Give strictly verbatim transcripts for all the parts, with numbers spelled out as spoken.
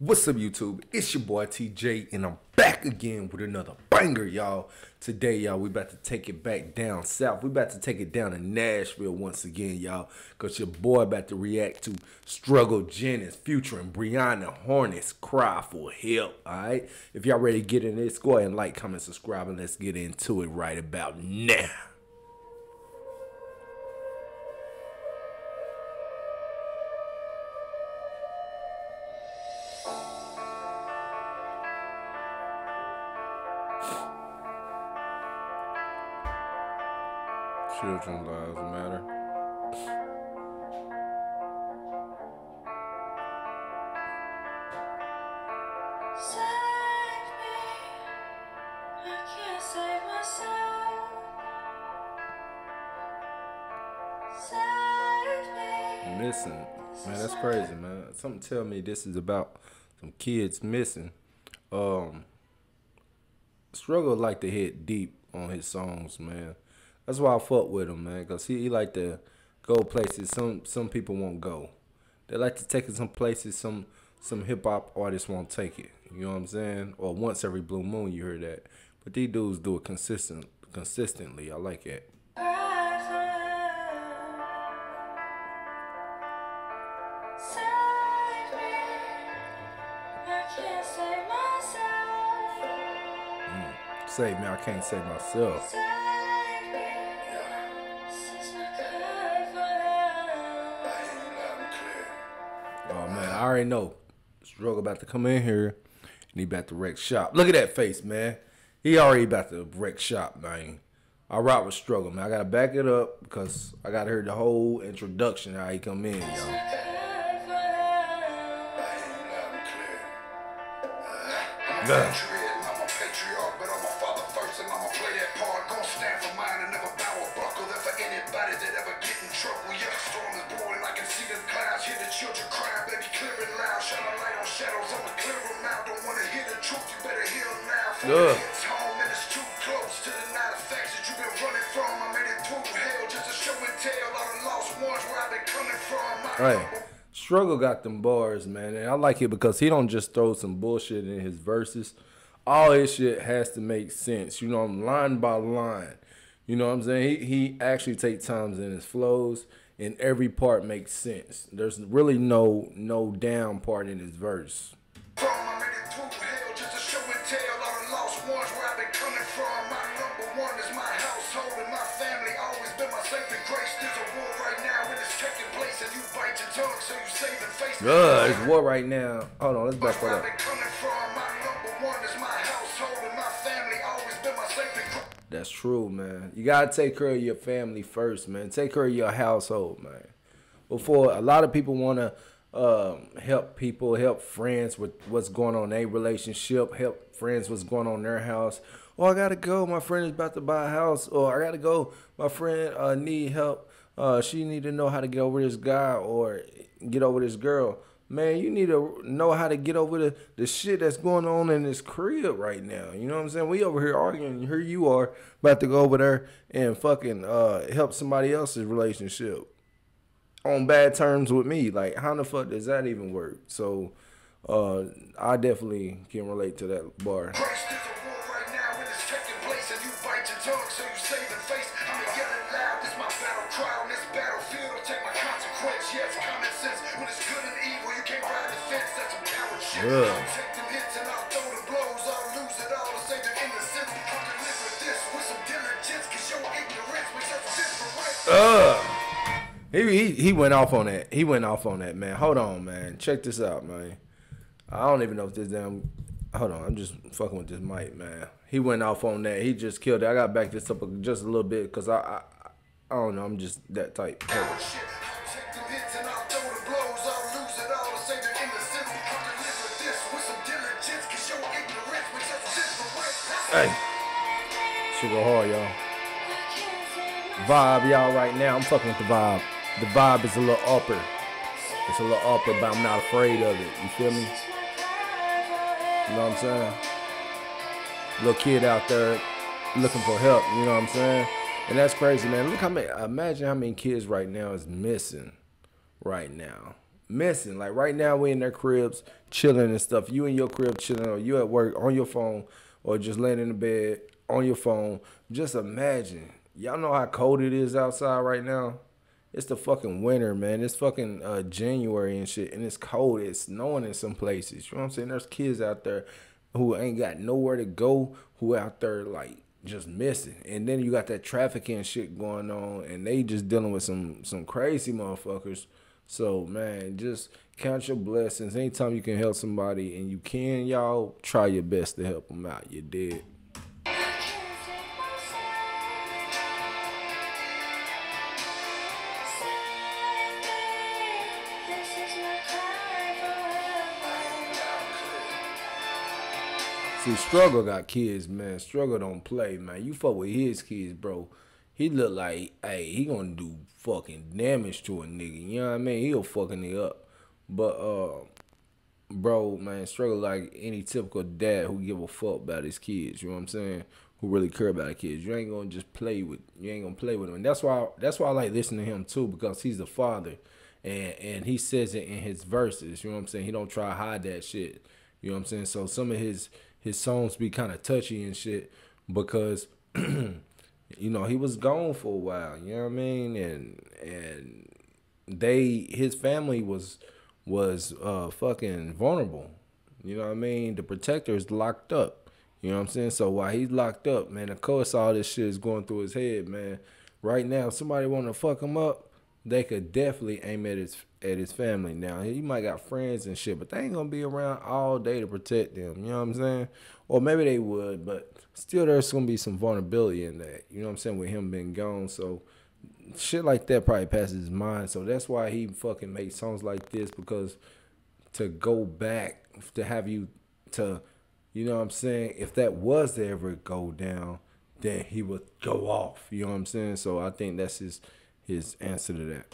What's up, YouTube? It's your boy T J, and I'm back again with another banger, y'all. Today, y'all, we about to take it back down south. We about to take it down to Nashville once again, y'all, because your boy about to react to Struggle Jennings featuring Brianna Harness, Cry for Help, all right? If y'all ready to get in this, go ahead and like, comment, subscribe, and let's get into it right about now. Children's lives matter. Save me. I can't save myself. Save me. Missing. Man, that's crazy, man. Something tell me this is about some kids missing. Um, Struggle like to hit deep on his songs, man. That's why I fuck with him, man, because he, he like to go places some some people won't go. They like to take it some places some some hip-hop artists won't take it. You know what I'm saying? Or once every blue moon you hear that. But these dudes do it consistent, consistently. I like it. Mm. Save me, I can't save myself. Oh, man, I already know. Struggle about to come in here, and he about to wreck shop. Look at that face, man. He already about to wreck shop, man. I rock with Struggle, man. I got to back it up because I got to hear the whole introduction how he come in, y'all. Ugh. Right. Struggle got them bars, man, and I like it because he don't just throw some bullshit in his verses. All his shit has to make sense. You know, I'm line by line. You know what I'm saying? He he actually takes times in his flows, and every part makes sense. There's really no no down part in his verse. Ugh, it's war right now. Hold on, let's back that up. That's true, man. You gotta take care of your family first, man. Take care of your household, man. Before a lot of people wanna um, help people, help friends with what's going on in their relationship, help friends what's going on in their house. Oh, I gotta go. My friend is about to buy a house. Or I gotta go. My friend uh, need help. Uh, she need to know how to get over this guy or get over this girl. Man, you need to know how to get over the, the shit that's going on in this crib right now. You know what I'm saying? We over here arguing. Here you are about to go over there and fucking uh, help somebody else's relationship on bad terms with me. Like, how the fuck does that even work? So, uh, I definitely can relate to that bar. Yeah. Uh, he, he he went off on that. He went off on that, man. Hold on, man. Check this out, man. I don't even know if this damn. Hold on, I'm just fucking with this mic, man. He went off on that. He just killed it. I gotta back this up just a little bit because I, I I don't know. I'm just that type. Hey. Hey, should go hard, y'all. Vibe, y'all, right now. I'm fucking with the vibe. The vibe is a little upper. It's a little upper, but I'm not afraid of it. You feel me? You know what I'm saying? Little kid out there looking for help. You know what I'm saying? And that's crazy, man. Look how many. Imagine how many kids right now is missing right now. messing. Like right now, we in their cribs chilling and stuff. You in your crib chilling, or you at work on your phone, or just laying in the bed on your phone. Just imagine. Y'all know how cold it is outside right now. It's the fucking winter, man. It's fucking uh, January and shit, and it's cold. It's snowing in some places. You know what I'm saying? There's kids out there who ain't got nowhere to go, who out there, like, just missing. And then you got that trafficking shit going on, and they just dealing with some, some crazy motherfuckers. So, man, just count your blessings. Anytime you can help somebody, and you can, y'all, try your best to help them out. You dig? See, Struggle got kids, man. Struggle don't play, man. You fuck with his kids, bro. He look like, hey, he gonna do fucking damage to a nigga. You know what I mean? He'll fucking it up. But, uh, bro, man, Struggle like any typical dad who give a fuck about his kids. You know what I'm saying? Who really care about his kids. You ain't gonna just play with, you ain't gonna play with him. And that's why, that's why I like listening to him, too, because he's the father. And, and he says it in his verses. You know what I'm saying? He don't try to hide that shit. You know what I'm saying? So some of his... his songs be kind of touchy and shit because, you know, he was gone for a while, you know what I mean? And and they, his family was was uh, fucking vulnerable, you know what I mean? The protector is locked up, you know what I'm saying? So while he's locked up, man, of course all this shit is going through his head, man. Right now, if somebody want to fuck him up, they could definitely aim at his at his family. Now, he might got friends and shit, but they ain't gonna be around all day to protect them. You know what I'm saying? Or maybe they would, but still there's gonna be some vulnerability in that. You know what I'm saying? With him being gone. So shit like that probably passes his mind. So that's why he fucking makes songs like this, because to go back, to have you to, you know what I'm saying, if that was to ever go down, then he would go off. You know what I'm saying? So I think that's his his answer to that.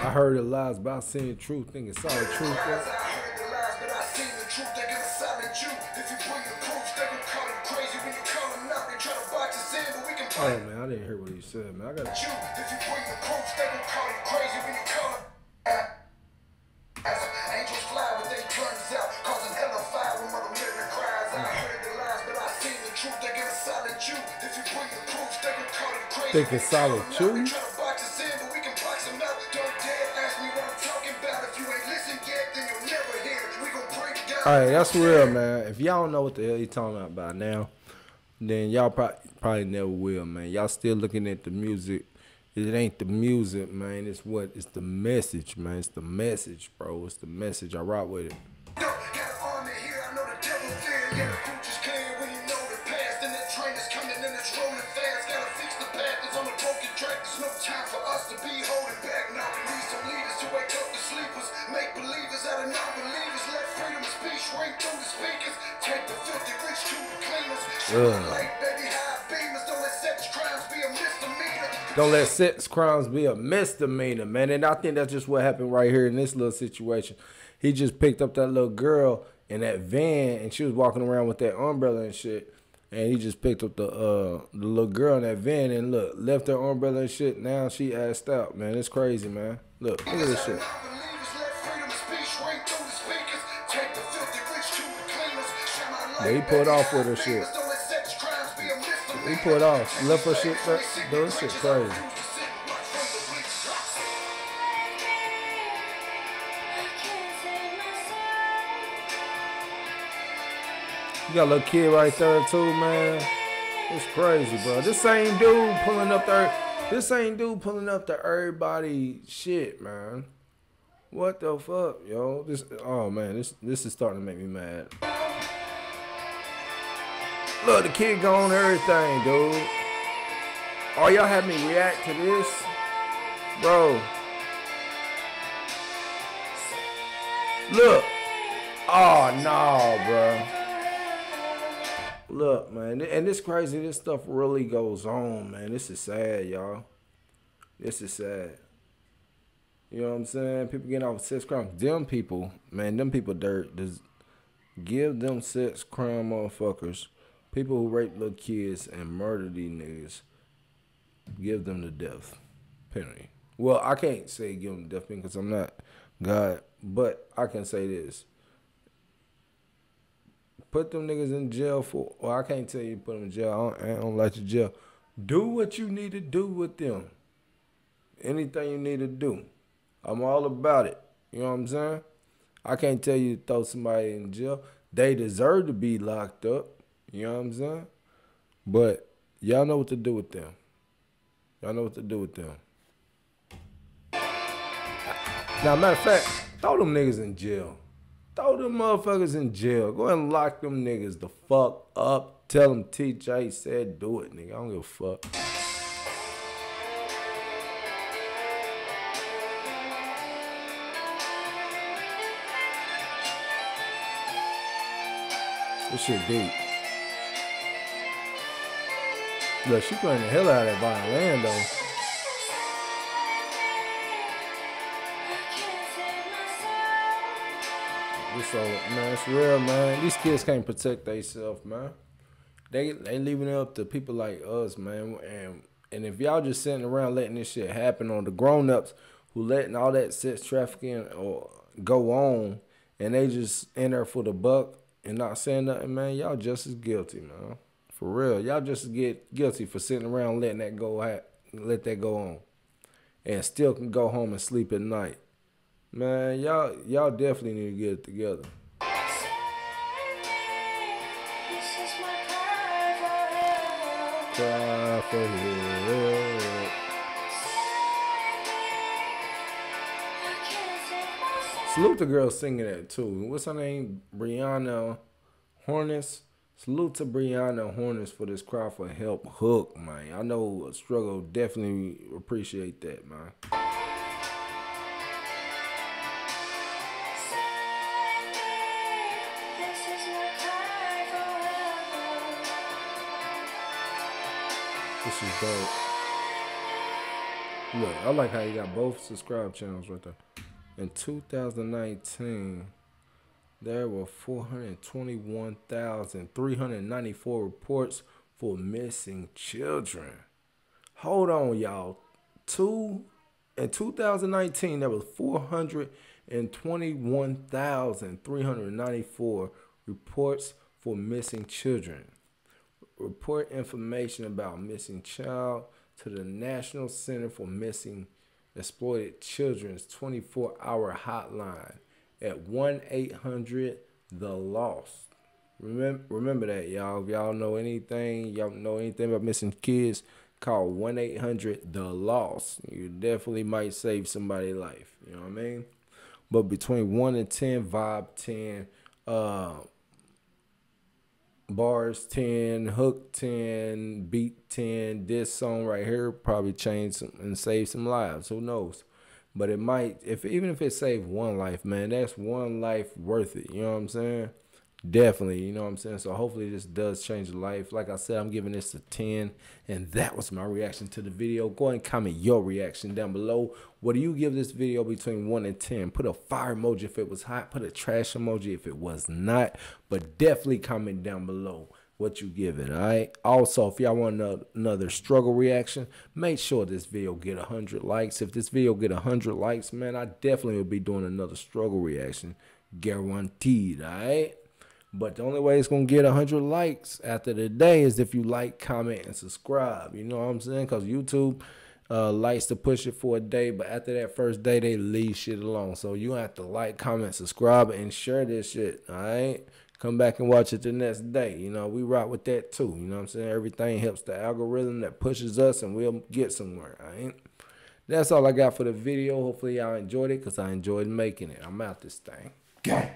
I heard the lies, but I seen the truth, thinking solid truth. I heard the lies, but I seen the truth, thinking solid truth. If you bring the proof, they can call them crazy when you call them out. They try to box us in, but we can play. Oh man, I didn't hear what he said, man. I got you. If you bring the proof, they can call them crazy when you call them. Angels fly, but they turns out, causing hell of fire when mother living cries. I heard the lies, but I seen the truth, they can solid truth. If you bring the proof, they can call them crazy. They can solid truth. Alright, that's real, man. If y'all don't know what the hell he's talking about by now, then y'all probably, probably never will, man. Y'all still looking at the music. It ain't the music, man. It's what? It's the message, man. It's the message, bro. It's the message. I rock with it. Ugh. Don't let sex crimes be a misdemeanor, man. And I think that's just what happened right here in this little situation. He just picked up that little girl in that van, and she was walking around with that umbrella and shit. And he just picked up the uh the little girl in that van and look, left her umbrella and shit. Now she asked out, man. It's crazy, man. Look, look at this shit. Yeah, he pulled off with her shit. He pulled off. Left her shit. Dude, this shit crazy. You got a little kid right there too, man. It's crazy, bro. This same dude pulling up the this same dude pulling up to everybody shit, man. What the fuck, yo? This oh man, this this is starting to make me mad. Look, the kid gone, everything, dude. Oh, y'all had me react to this? Bro. Look. Oh, no, bro. Look, man. And this crazy, this stuff really goes on, man. This is sad, y'all. This is sad. You know what I'm saying? People getting off with sex crimes. Them people, man, them people dirt. Give them sex crime motherfuckers, people who rape little kids and murder these niggas, give them the death penalty. Well, I can't say give them the death penalty because I'm not God, but I can say this. Put them niggas in jail for, well, I can't tell you put them in jail. I don't, I don't like your jail. Do what you need to do with them. Anything you need to do. I'm all about it. You know what I'm saying? I can't tell you to throw somebody in jail. They deserve to be locked up. You know what I'm saying? But y'all know what to do with them. Y'all know what to do with them. Now, matter of fact, throw them niggas in jail. Throw them motherfuckers in jail. Go ahead and lock them niggas the fuck up. Tell them T J said do it, nigga. I don't give a fuck. This shit deep. Look, she playing the hell out of that violin, though. So, man, it's real, man. These kids can't protect themselves, man. They they leaving it up to people like us, man. And and if y'all just sitting around letting this shit happen on the grown-ups who letting all that sex trafficking or go on, and they just in there for the buck and not saying nothing, man, y'all just as guilty, man. For real. Y'all just get guilty for sitting around letting that go ha let that go on. And still can go home and sleep at night. Man, y'all y'all definitely need to get it together. Cry for help. Salute the girl singing that too. What's her name? Brianna Harness. Salute to Brianna Harness for this cry for help hook, man. I know Struggle definitely appreciate that, man. This is dope. Look, I like how you got both subscribe channels right there. In two thousand nineteen, there were four hundred twenty-one thousand three hundred ninety-four reports for missing children. Hold on, y'all. Two, in two thousand nineteen, there was four hundred twenty-one thousand three hundred ninety-four reports for missing children. Report information about missing child to the National Center for Missing Exploited Children's twenty-four hour hotline at one eight hundred the loss. Remember, remember that, y'all. If y'all know anything, y'all know anything about missing kids, call one eight hundred the loss. You definitely might save somebody's life. You know what I mean? But between one and ten, vibe ten, uh, bars ten, hook ten, beat ten. This song right here probably changed some and saved some lives. Who knows? But it might, if even if it saved one life, man, that's one life worth it. You know what I'm saying? Definitely. You know what I'm saying? So hopefully this does change a life. Like I said, I'm giving this a ten. And that was my reaction to the video. Go ahead and comment your reaction down below. What do you give this video between one and ten? Put a fire emoji if it was hot. Put a trash emoji if it was not. But definitely comment down below what you give it, all right? Also, if y'all want another struggle reaction, make sure this video get one hundred likes. If this video get one hundred likes, man, I definitely will be doing another struggle reaction. Guaranteed, all right? But the only way it's going to get one hundred likes after the day is if you like, comment, and subscribe. You know what I'm saying? Because YouTube uh, likes to push it for a day. But after that first day, they leave shit alone. So you have to like, comment, subscribe, and share this shit. All right? Come back and watch it the next day. You know, we rock with that too. You know what I'm saying? Everything helps the algorithm that pushes us, and we'll get somewhere. All right? That's all I got for the video. Hopefully, y'all enjoyed it because I enjoyed making it. I'm out this thing. Gang.